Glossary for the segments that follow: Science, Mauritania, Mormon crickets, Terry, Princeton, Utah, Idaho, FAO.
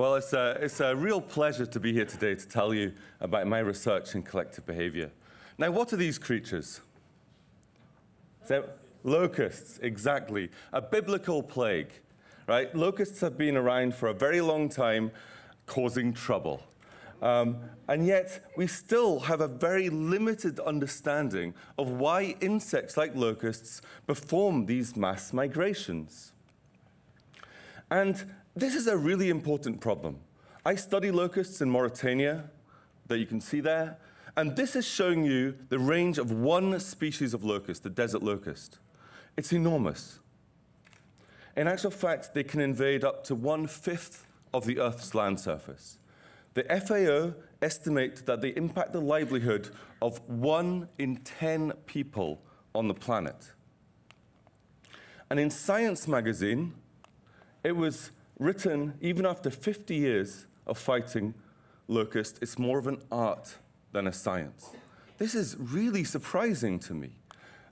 Well, it's a real pleasure to be here today to tell you about my research in collective behavior. Now, what are these creatures? Locusts, exactly. A biblical plague, right? Locusts have been around for a very long time, causing trouble. And yet, we still have a very limited understanding of why insects like locusts perform these mass migrations. And this is a really important problem. I study locusts in Mauritania, that you can see there, and this is showing you the range of one species of locust, the desert locust. It's enormous. In actual fact, they can invade up to 1/5 of the Earth's land surface. The FAO estimates that they impact the livelihood of 1 in 10 people on the planet. And in Science magazine, it was written, even after 50 years of fighting locusts, it's more of an art than a science. This is really surprising to me.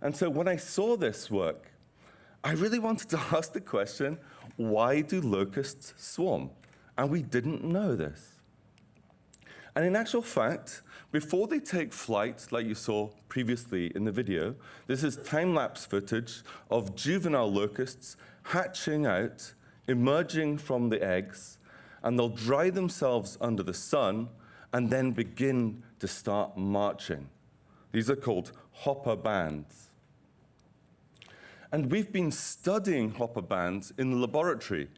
And so when I saw this work, I really wanted to ask the question, why do locusts swarm? And we didn't know this. And in actual fact, before they take flight, like you saw previously in the video, this is time-lapse footage of juvenile locusts hatching out, emerging from the eggs, and they'll dry themselves under the sun and then begin to start marching. These are called hopper bands. And we've been studying hopper bands in the laboratory.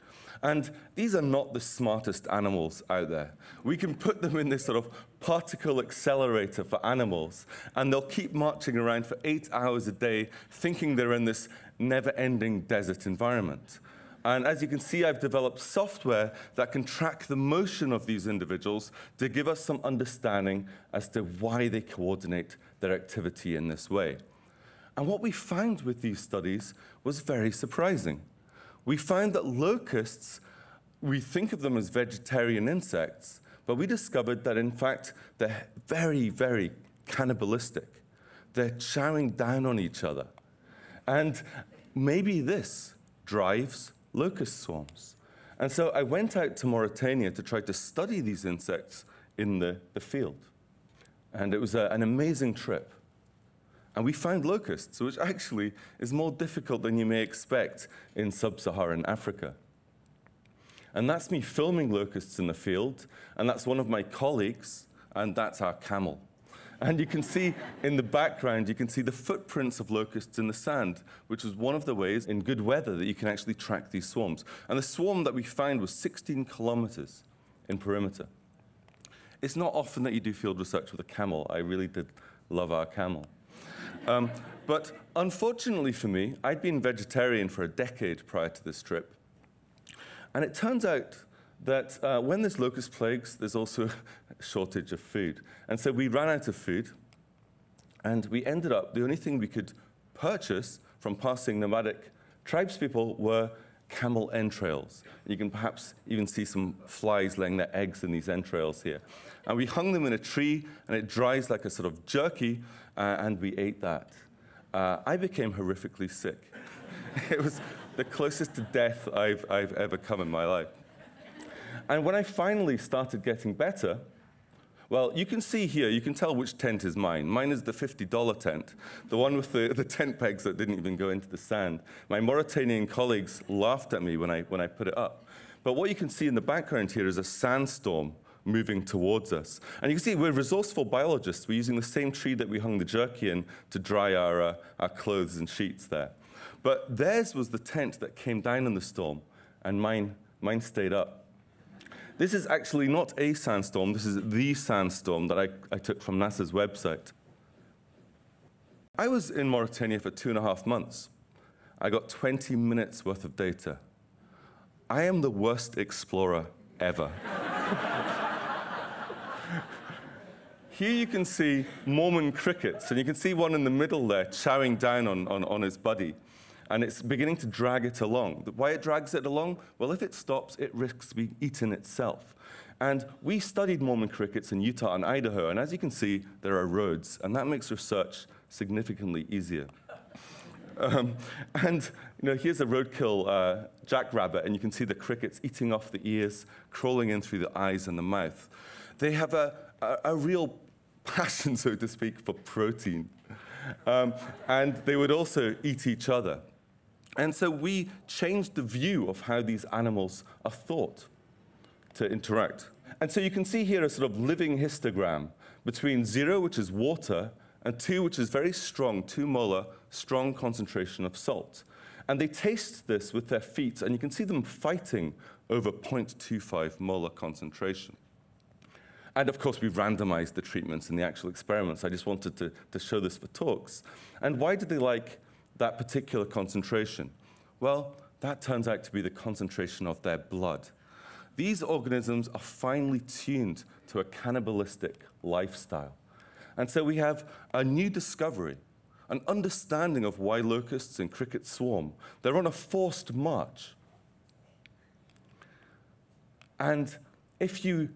And these are not the smartest animals out there. We can put them in this sort of particle accelerator for animals, and they'll keep marching around for 8 hours a day, thinking they're in this never-ending desert environment. And as you can see, I've developed software that can track the motion of these individuals to give us some understanding as to why they coordinate their activity in this way. And what we found with these studies was very surprising. We found that locusts, we think of them as vegetarian insects, but we discovered that, in fact, they're very, very cannibalistic. They're chowing down on each other. And maybe this drives locust swarms. And so I went out to Mauritania to try to study these insects in the field. And it was an amazing trip. And we found locusts, which actually is more difficult than you may expect in sub-Saharan Africa. And that's me filming locusts in the field, and that's one of my colleagues, and that's our camel. And you can see in the background, you can see the footprints of locusts in the sand, which was one of the ways in good weather that you can actually track these swarms. And the swarm that we found was 16 kilometers in perimeter. It's not often that you do field research with a camel. I really did love our camel. But unfortunately for me, I'd been vegetarian for a decade prior to this trip. And it turns out that when there's locust plagues, there's also a shortage of food. And so we ran out of food, and we ended up, the only thing we could purchase from passing nomadic tribespeople were camel entrails. You can perhaps even see some flies laying their eggs in these entrails here. And we hung them in a tree, and it dries like a sort of jerky, and we ate that. I became horrifically sick. It was the closest to death I've ever come in my life. And when I finally started getting better, well, you can see here, you can tell which tent is mine. Mine is the $50 tent, the one with the tent pegs that didn't even go into the sand. My Mauritanian colleagues laughed at me when I put it up. But what you can see in the background here is a sandstorm moving towards us. And you can see we're resourceful biologists. We're using the same tree that we hung the jerky in to dry our clothes and sheets there. But theirs was the tent that came down in the storm, and mine stayed up. This is actually not a sandstorm. This is the sandstorm that I took from NASA's website. I was in Mauritania for 2.5 months. I got 20 minutes worth of data. I am the worst explorer ever. Here you can see Mormon crickets, and you can see one in the middle there chowing down on his buddy. And it's beginning to drag it along. Why it drags it along? Well, if it stops, it risks being eaten itself. And we studied Mormon crickets in Utah and Idaho, and as you can see, there are roads, and that makes research significantly easier. And here's a roadkill jackrabbit, and you can see the crickets eating off the ears, crawling in through the eyes and the mouth. They have a real passion, so to speak, for protein. And they would also eat each other. And so we changed the view of how these animals are thought to interact. And so you can see here a sort of living histogram between 0, which is water, and 2, which is very strong, 2 molar, strong concentration of salt. And they taste this with their feet, and you can see them fighting over 0.25 molar concentration. And of course, we randomized the treatments in the actual experiments. I just wanted to show this for talks. And why did they like that particular concentration? Well, that turns out to be the concentration of their blood. These organisms are finely tuned to a cannibalistic lifestyle. And so we have a new discovery, an understanding of why locusts and crickets swarm. They're on a forced march. And if you...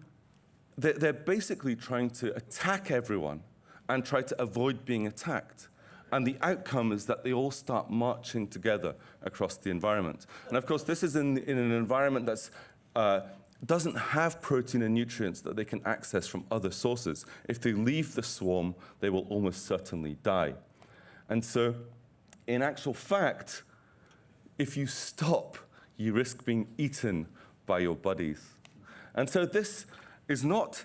they're basically trying to attack everyone and try to avoid being attacked. And the outcome is that they all start marching together across the environment. And of course, this is in an environment that doesn't have protein and nutrients that they can access from other sources. If they leave the swarm, they will almost certainly die. And so, in actual fact, if you stop, you risk being eaten by your buddies. And so this is not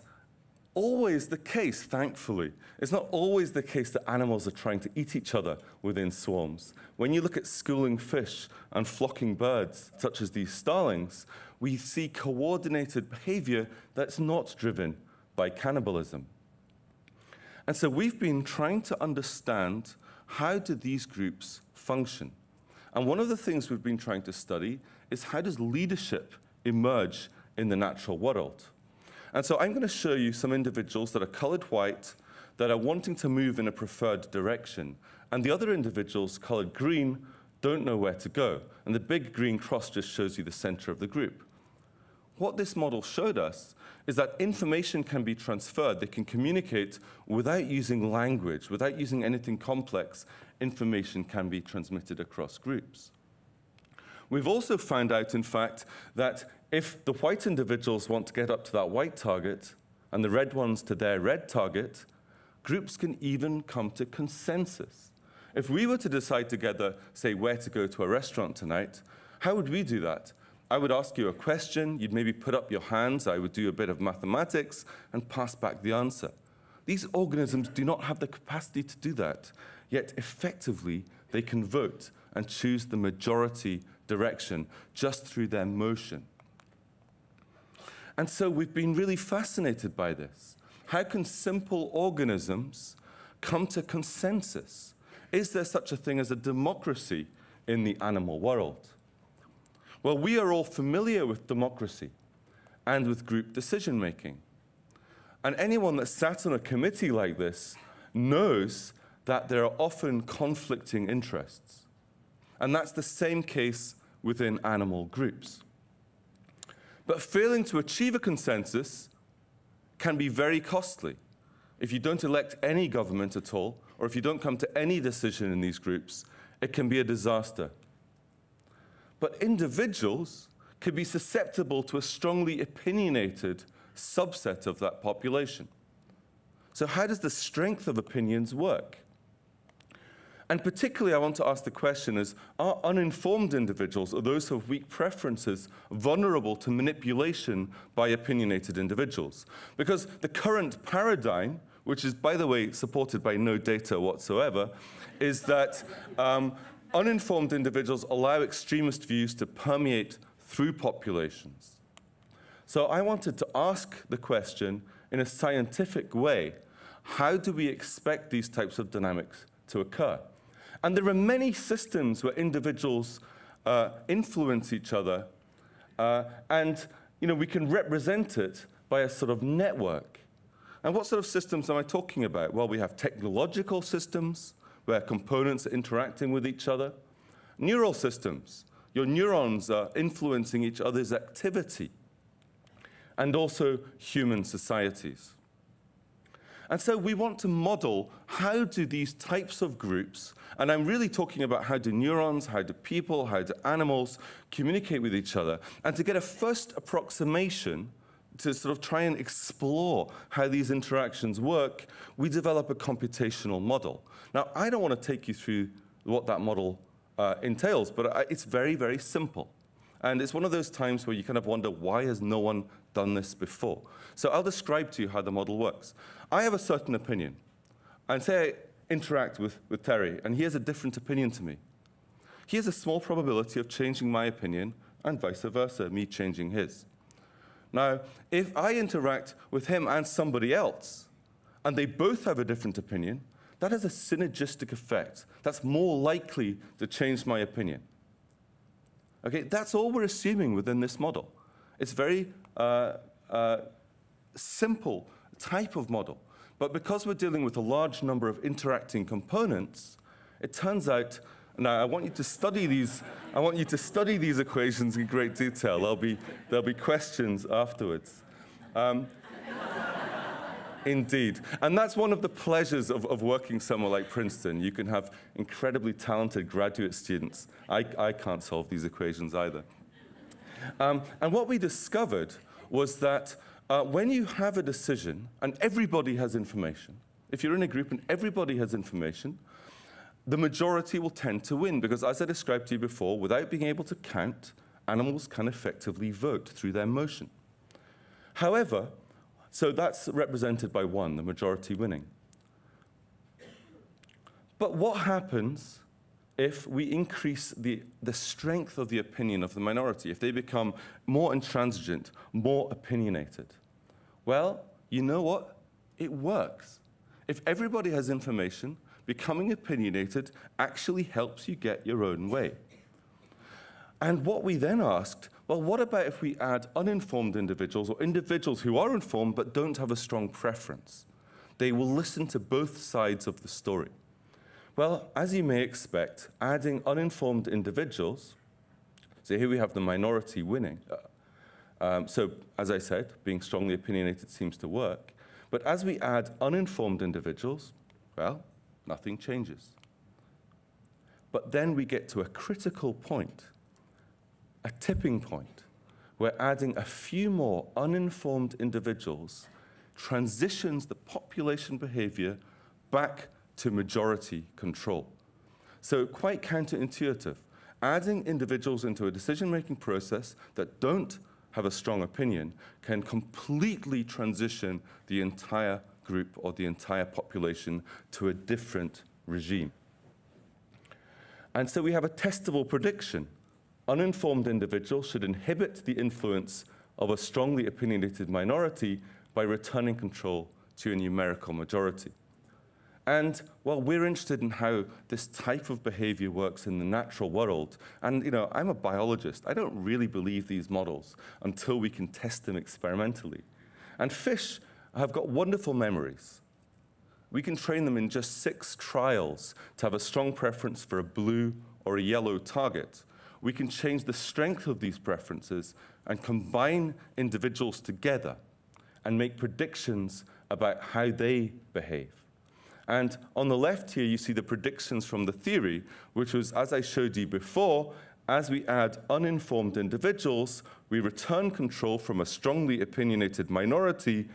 always the case, thankfully. It's not always the case that animals are trying to eat each other within swarms. When you look at schooling fish and flocking birds, such as these starlings, we see coordinated behavior that's not driven by cannibalism. And so we've been trying to understand how do these groups function. And one of the things we've been trying to study is how does leadership emerge in the natural world? And so I'm going to show you some individuals that are colored white that are wanting to move in a preferred direction. And the other individuals colored green don't know where to go. And the big green cross just shows you the center of the group. What this model showed us is that information can be transferred. They can communicate without using language, without using anything complex. Information can be transmitted across groups. We've also found out, in fact, that if the white individuals want to get up to that white target and the red ones to their red target, groups can even come to consensus. If we were to decide together, say, where to go to a restaurant tonight, how would we do that? I would ask you a question, you'd maybe put up your hands, I would do a bit of mathematics, and pass back the answer. These organisms do not have the capacity to do that, yet effectively they can vote and choose the majority direction just through their motion. And so we've been really fascinated by this. How can simple organisms come to consensus? Is there such a thing as a democracy in the animal world? Well, we are all familiar with democracy and with group decision-making. And anyone that sat on a committee like this knows that there are often conflicting interests. And that's the same case within animal groups. But failing to achieve a consensus can be very costly. If you don't elect any government at all, or if you don't come to any decision in these groups, it can be a disaster. But individuals could be susceptible to a strongly opinionated subset of that population. So how does the strength of opinions work? And particularly, I want to ask the question is, are uninformed individuals, or those who have weak preferences, vulnerable to manipulation by opinionated individuals? Because the current paradigm, which is, by the way, supported by no data whatsoever, is that uninformed individuals allow extremist views to permeate through populations. So I wanted to ask the question in a scientific way, how do we expect these types of dynamics to occur? And there are many systems where individuals influence each other, and we can represent it by a sort of network. And what sort of systems am I talking about? Well, we have technological systems, where components are interacting with each other. Neural systems, your neurons are influencing each other's activity. And also human societies. And so we want to model how do these types of groups, and I'm really talking about how do neurons, how do people, how do animals communicate with each other, and to get a first approximation to sort of try and explore how these interactions work, we develop a computational model. Now, I don't want to take you through what that model entails, but it's very, very simple. And it's one of those times where you kind of wonder, why has no one done this before? So I'll describe to you how the model works. I have a certain opinion. And say I interact with Terry, and he has a different opinion to me. He has a small probability of changing my opinion, and vice versa, me changing his. Now, if I interact with him and somebody else, and they both have a different opinion, that has a synergistic effect. That's more likely to change my opinion. Okay, that's all we're assuming within this model. It's a very simple type of model. But because we're dealing with a large number of interacting components, it turns out, now I want you to study these, I want you to study these equations in great detail. There'll be questions afterwards. Indeed. And that's one of the pleasures of working somewhere like Princeton. You can have incredibly talented graduate students. I can't solve these equations either. And what we discovered was that when you have a decision, and everybody has information, if you're in a group and everybody has information, the majority will tend to win. Because as I described to you before, without being able to count, animals can effectively vote through their motion. However, so that's represented by one, the majority winning. But what happens if we increase the strength of the opinion of the minority, if they become more intransigent, more opinionated? Well, you know what? It works. If everybody has information, becoming opinionated actually helps you get your own way. And what we then asked, well, what about if we add uninformed individuals or individuals who are informed but don't have a strong preference? They will listen to both sides of the story. Well, as you may expect, adding uninformed individuals, so here we have the minority winning. So as I said, being strongly opinionated seems to work. But as we add uninformed individuals, well, nothing changes. But then we get to a critical point, a tipping point, where adding a few more uninformed individuals transitions the population behavior back to majority control. So quite counterintuitive. Adding individuals into a decision-making process that don't have a strong opinion can completely transition the entire group or the entire population to a different regime. And so we have a testable prediction. Uninformed individuals should inhibit the influence of a strongly opinionated minority by returning control to a numerical majority. And, well, we're interested in how this type of behavior works in the natural world. And, you know, I'm a biologist. I don't really believe these models until we can test them experimentally. And fish have got wonderful memories. We can train them in just 6 trials to have a strong preference for a blue or a yellow target. We can change the strength of these preferences and combine individuals together and make predictions about how they behave. And on the left here, you see the predictions from the theory, which was, as I showed you before, as we add uninformed individuals, we return control from a strongly opinionated minority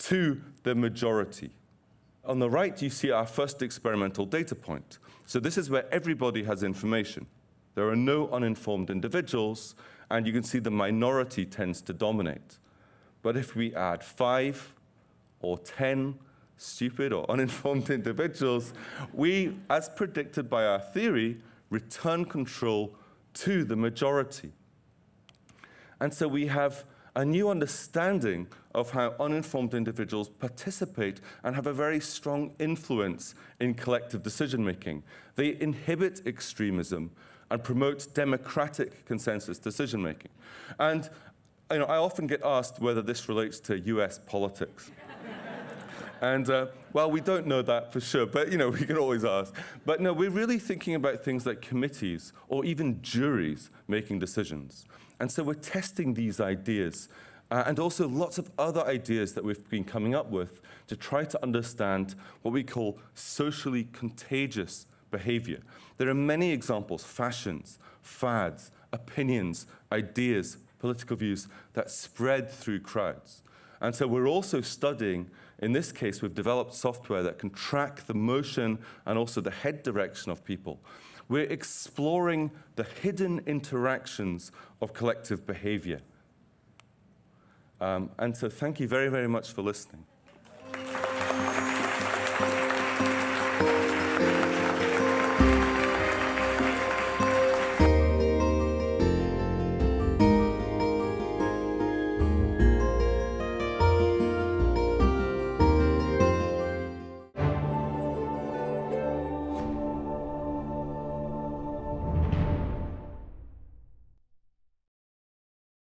to the majority. On the right, you see our first experimental data point. So this is where everybody has information. There are no uninformed individuals, and you can see the minority tends to dominate. But if we add 5 or 10 stupid or uninformed individuals, we, as predicted by our theory, return control to the majority. And so we have a new understanding of how uninformed individuals participate and have a very strong influence in collective decision-making. They inhibit extremism and promote democratic consensus decision-making. And you know, I often get asked whether this relates to US politics. And well, we don't know that for sure, but you know, we can always ask. But no, we're really thinking about things like committees or even juries making decisions. And so we're testing these ideas and also lots of other ideas that we've been coming up with to try to understand what we call socially contagious behavior. There are many examples, fashions, fads, opinions, ideas, political views that spread through crowds. And so we're also studying, in this case, we've developed software that can track the motion and also the head direction of people. We're exploring the hidden interactions of collective behavior. And so thank you very, very much for listening.